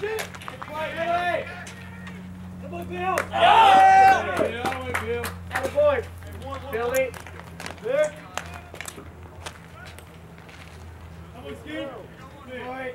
Good boy, Bill! Yeah! Good boy! Billy! Good! Good boy!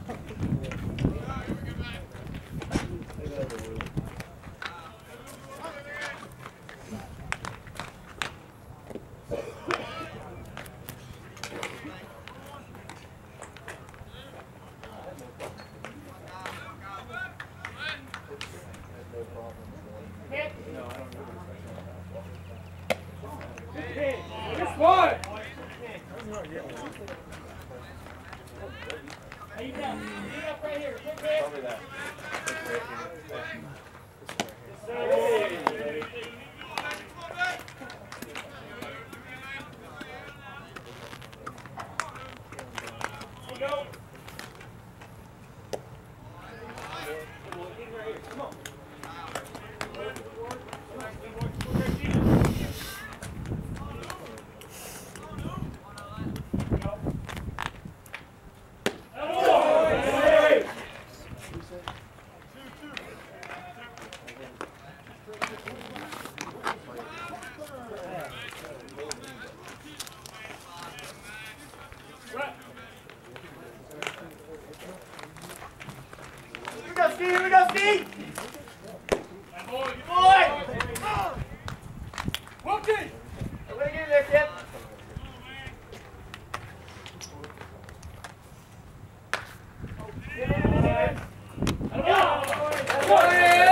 Come on,